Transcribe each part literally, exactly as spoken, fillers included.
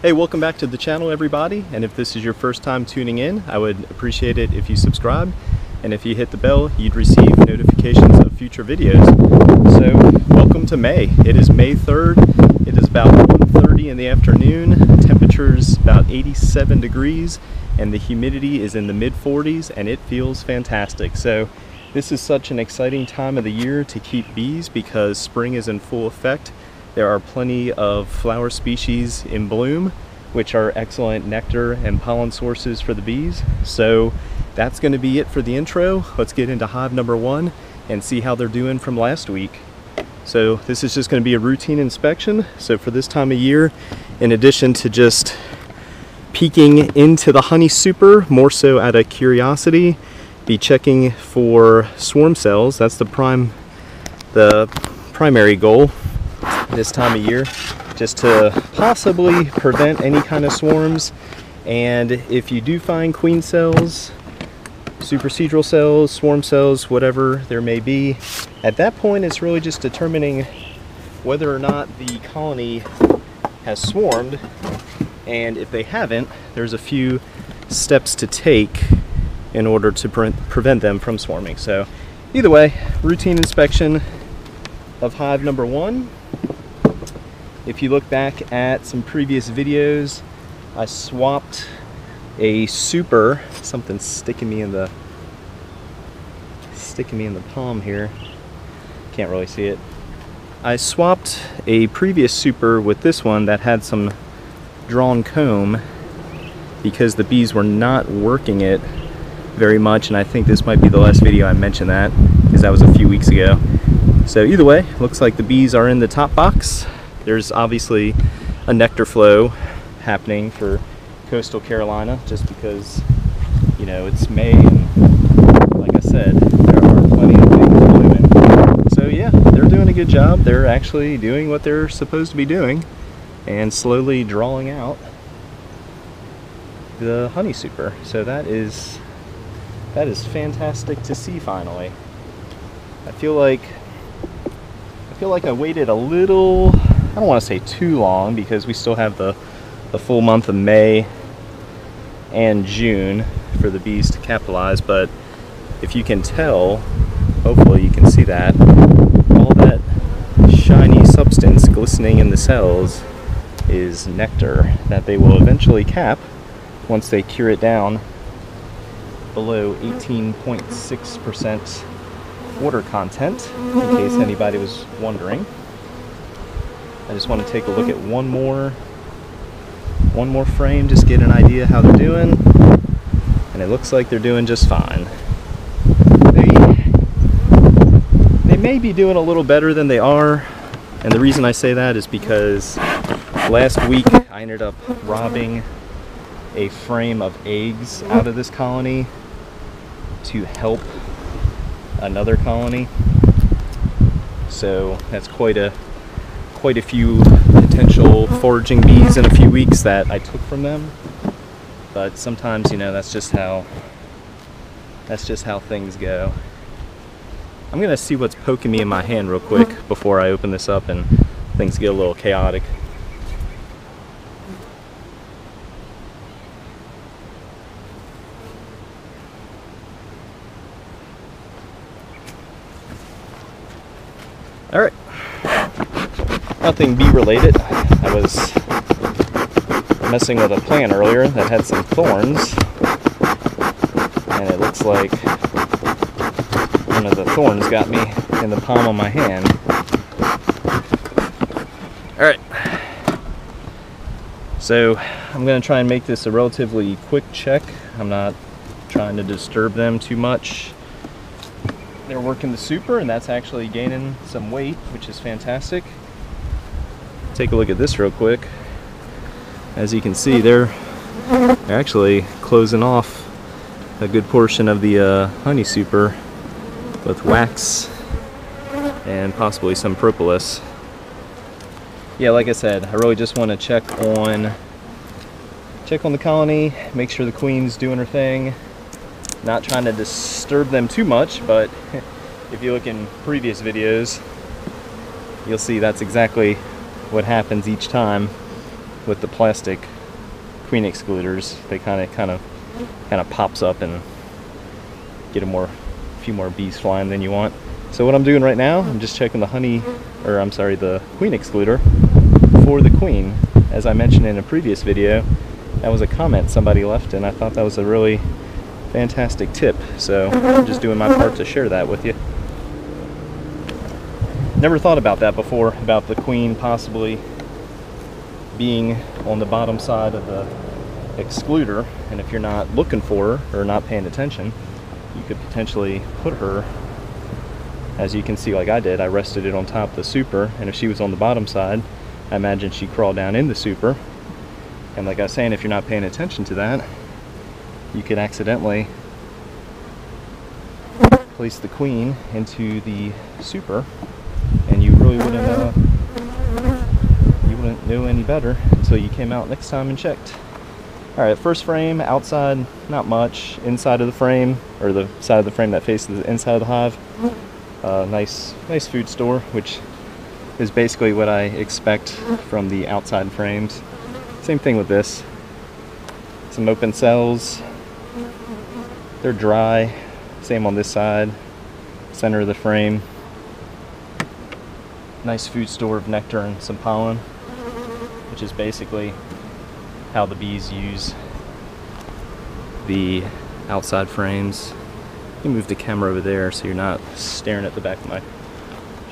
Hey, welcome back to the channel, everybody, and if this is your first time tuning in, I would appreciate it if you subscribe, and if you hit the bell, you'd receive notifications of future videos. So welcome to May. It is May third. It is about one thirty in the afternoon. Temperature's about eighty-seven degrees, and the humidity is in the mid forties, and it feels fantastic. So this is such an exciting time of the year to keep bees because spring is in full effect. There are plenty of flower species in bloom, which are excellent nectar and pollen sources for the bees. So that's going to be it for the intro. Let's get into hive number one and see how they're doing from last week. So this is just going to be a routine inspection. So for this time of year, in addition to just peeking into the honey super, more so out of curiosity, be checking for swarm cells. That's the prime, the primary goal this time of year, just to possibly prevent any kind of swarms. And if you do find queen cells, supersedral cells, swarm cells, whatever there may be, at that point it's really just determining whether or not the colony has swarmed. And if they haven't, there's a few steps to take in order to pre prevent them from swarming. So either way, routine inspection of hive number one. If you look back at some previous videos, I swapped a super, something's sticking me in the sticking me in the palm here. Can't really see it. I swapped a previous super with this one that had some drawn comb because the bees were not working it very much, and I think this might be the last video I mentioned that, because that was a few weeks ago. So either way, looks like the bees are in the top box. There's obviously a nectar flow happening for coastal Carolina just because, you know, it's May, and like I said, there are plenty of things blooming. So yeah, they're doing a good job. They're actually doing what they're supposed to be doing and slowly drawing out the honey super. So that is, that is fantastic to see finally. I feel like, I feel like I waited a little, I don't want to say too long, because we still have the, the full month of May and June for the bees to capitalize. But if you can tell, hopefully you can see that, all that shiny substance glistening in the cells is nectar that they will eventually cap once they cure it down below eighteen point six percent water content, in case anybody was wondering. I just want to take a look at one more one more frame, just get an idea how they're doing, and it looks like they're doing just fine. They, they may be doing a little better than they are, and the reason I say that is because last week I ended up robbing a frame of eggs out of this colony to help another colony, so that's quite a quite a few potential foraging bees in a few weeks that I took from them. But sometimes, you know, that's just how that's just how things go. I'm gonna see what's poking me in my hand real quick before I open this up and things get a little chaotic. All right. Nothing bee related. I was messing with a plant earlier that had some thorns, and it looks like one of the thorns got me in the palm of my hand. Alright, so I'm going to try and make this a relatively quick check. I'm not trying to disturb them too much. They're working the super, and that's actually gaining some weight, which is fantastic. Take a look at this real quick. As you can see, they're, they're actually closing off a good portion of the uh, honey super with wax and possibly some propolis. Yeah, like I said, I really just want to check on check on the colony, make sure the queen's doing her thing. Not trying to disturb them too much, but if you look in previous videos, you'll see that's exactly what happens each time with the plastic queen excluders. They kind of kind of kind of pops up and get a more few more bees flying than you want. So what I'm doing right now, I'm just checking the honey, or I'm sorry, the queen excluder for the queen. As I mentioned in a previous video, that was a comment somebody left, and I thought that was a really fantastic tip. So I'm just doing my part to share that with you. Never thought about that before, about the queen possibly being on the bottom side of the excluder, and if you're not looking for her or not paying attention, you could potentially put her, as you can see like I did, I rested it on top of the super, and if she was on the bottom side, I imagine she crawled down in the super, and like I was saying, if you're not paying attention to that, you could accidentally place the queen into the super, and you really wouldn't uh, you wouldn't know any better until you came out next time and checked. All right, first frame outside, not much. Inside of the frame, or the side of the frame that faces the inside of the hive, uh, nice, nice food store, which is basically what I expect from the outside frames. Same thing with this. Some open cells. They're dry. Same on this side. Center of the frame. Nice food store of nectar and some pollen, which is basically how the bees use the outside frames. You move the camera over there so you're not staring at the back of my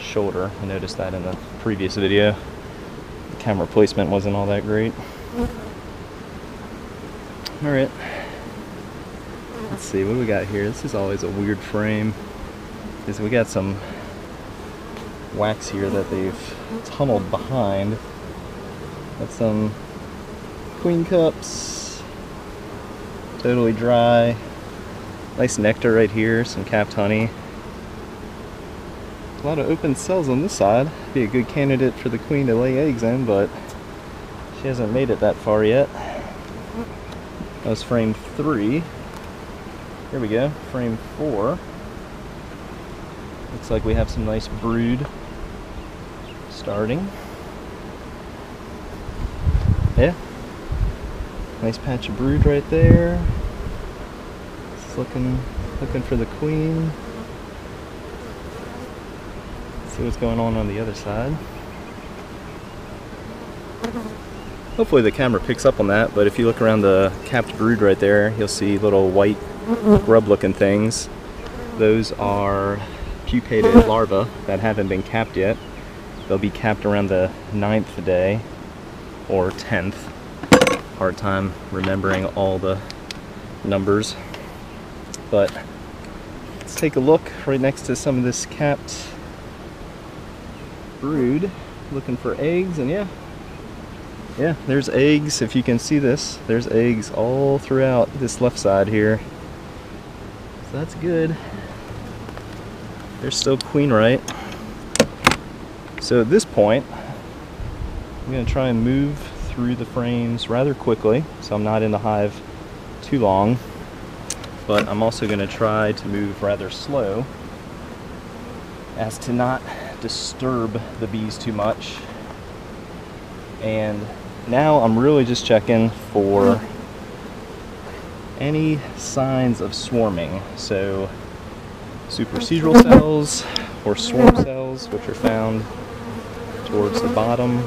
shoulder. I noticed that in the previous video. The camera placement wasn't all that great. Alright, let's see what we got here. This is always a weird frame, because we got some wax here that they've tunneled behind. Got some queen cups, totally dry. Nice nectar right here, some capped honey. A lot of open cells on this side. Be a good candidate for the queen to lay eggs in, but she hasn't made it that far yet. That was frame three. Here we go, frame four. Looks like we have some nice brood starting. Yeah, nice patch of brood right there. Just looking, looking for the queen. Let's see what's going on on the other side. Hopefully the camera picks up on that, but if you look around the capped brood right there, you'll see little white grub-looking things. Those are pupated larvae that haven't been capped yet. They'll be capped around the ninth day, or tenth. Hard time remembering all the numbers. But let's take a look right next to some of this capped brood, looking for eggs, and yeah, Yeah, there's eggs. If you can see this, there's eggs all throughout this left side here. So that's good. They're still queen right. So at this point, I'm going to try and move through the frames rather quickly, so I'm not in the hive too long. But I'm also going to try to move rather slow, as to not disturb the bees too much. And now I'm really just checking for any signs of swarming. So supersedral cells or swarm cells, which are found towards the bottom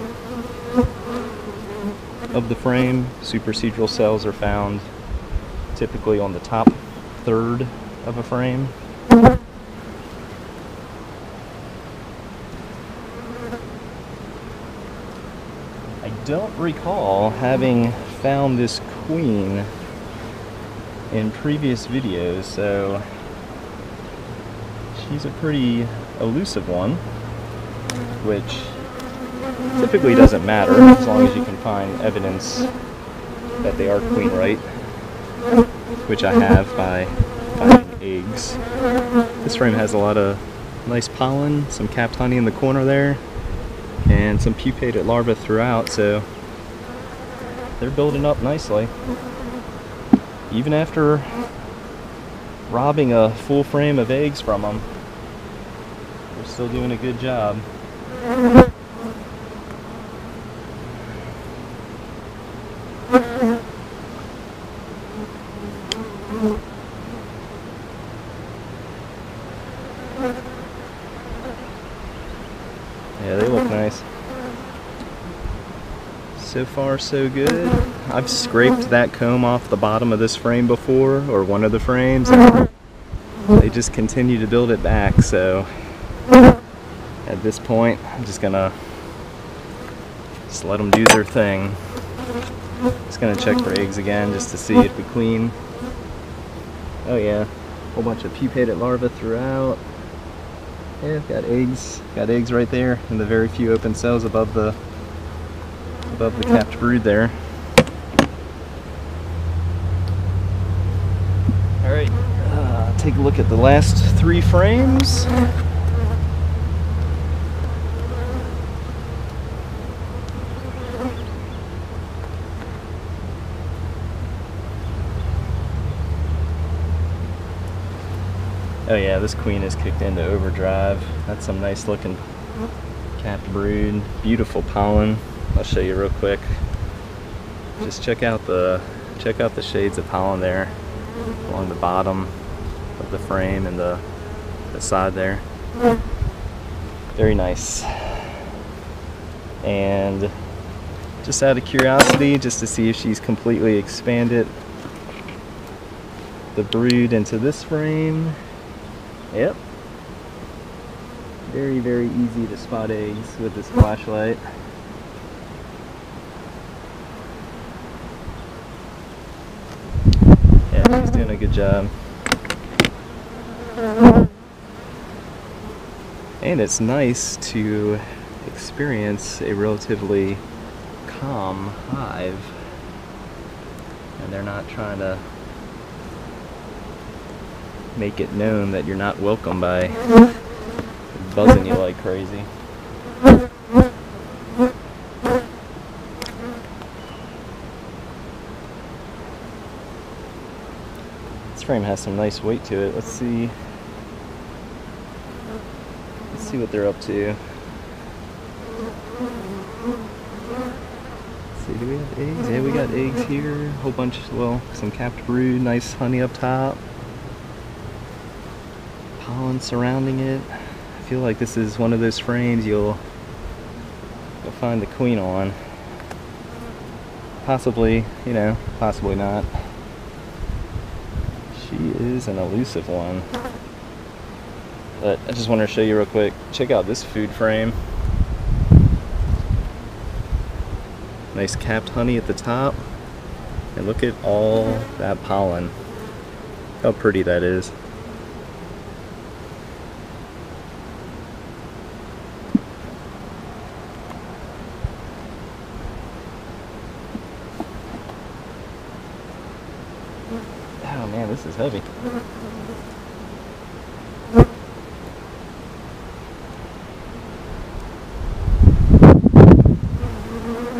of the frame. Supersedral cells are found typically on the top third of a frame. Don't recall having found this queen in previous videos, so she's a pretty elusive one, which typically doesn't matter as long as you can find evidence that they are queen right, which I have by finding eggs. This room has a lot of nice pollen, some capped honey in the corner there, and some pupated larvae throughout, so they're building up nicely. Even after robbing a full frame of eggs from them, they're still doing a good job. Yeah, they look nice. So far, so good. I've scraped that comb off the bottom of this frame before, or one of the frames, and they just continue to build it back, so at this point, I'm just gonna just let them do their thing. Just gonna check for eggs again, just to see if we clean. Oh yeah, a whole bunch of pupated larvae throughout. Yeah, I've got eggs, got eggs right there, and the very few open cells above the above the capped brood there. All right, uh, take a look at the last three frames. Oh yeah, this queen is kicked into overdrive. That's some nice looking capped brood. Beautiful pollen. I'll show you real quick. Just check out the check out the shades of pollen there along the bottom of the frame and the, the side there. Very nice. And just out of curiosity, just to see if she's completely expanded the brood into this frame. Yep. Very, very easy to spot eggs with this flashlight. Yeah, she's doing a good job. And it's nice to experience a relatively calm hive. And they're not trying to make it known that you're not welcome by buzzing you like crazy. This frame has some nice weight to it. Let's see. Let's see what they're up to. Let's see, do we have eggs? Yeah, we got eggs here. A whole bunch, well, some capped brood, nice honey up top. Pollen surrounding it. I feel like this is one of those frames you'll you'll find the queen on. Possibly, you know, possibly not. She is an elusive one. But I just wanted to show you real quick. Check out this food frame. Nice capped honey at the top. And look at all that pollen. How pretty that is. Oh man, this is heavy.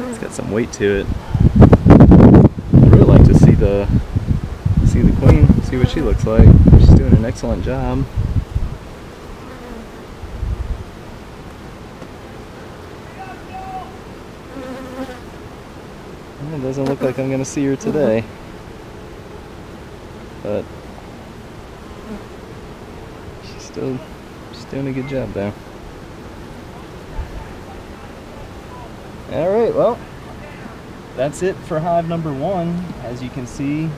It's got some weight to it. I'd really like to see the see the queen, see what she looks like. She's doing an excellent job. Well, it doesn't look like I'm gonna see her today. But she's still she's doing a good job though. Alright, well, that's it for hive number one. As you can see,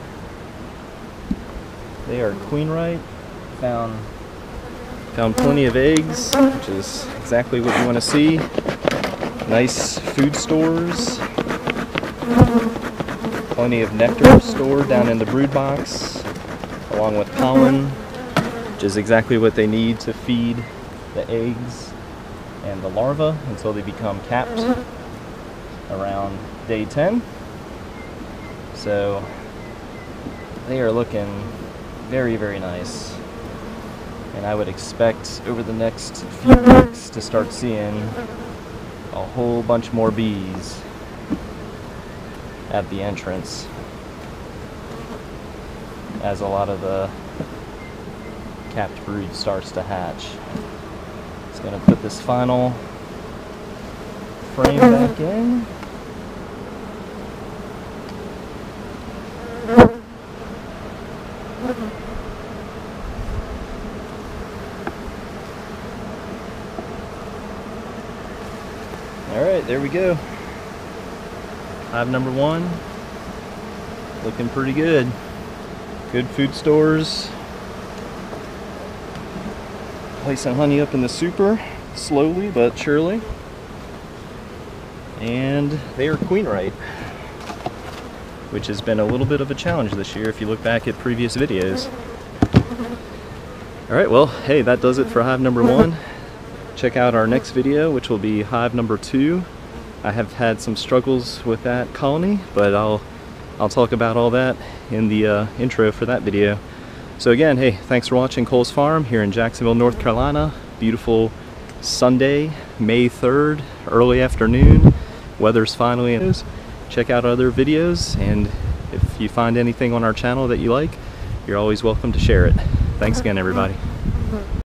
they are queen right. Found found plenty of eggs, which is exactly what you want to see. Nice food stores. Plenty of nectar stored down in the brood box, along with pollen, which is exactly what they need to feed the eggs and the larvae until they become capped around day ten. So they are looking very, very nice. And I would expect over the next few weeks to start seeing a whole bunch more bees at the entrance, as a lot of the capped brood starts to hatch. It's going to put this final frame back in. Alright, there we go. Hive number one, looking pretty good. Good food stores. Placing honey up in the super, slowly but surely. And they are queen right, which has been a little bit of a challenge this year if you look back at previous videos. Alright, well, hey, that does it for hive number one. Check out our next video, which will be hive number two. I have had some struggles with that colony, but I'll I'll talk about all that in the uh, intro for that video. So again, hey, thanks for watching Cole's Farm here in Jacksonville, North Carolina. Beautiful Sunday, May third, early afternoon. Weather's finally in. Check out other videos, and if you find anything on our channel that you like, you're always welcome to share it. Thanks again, everybody.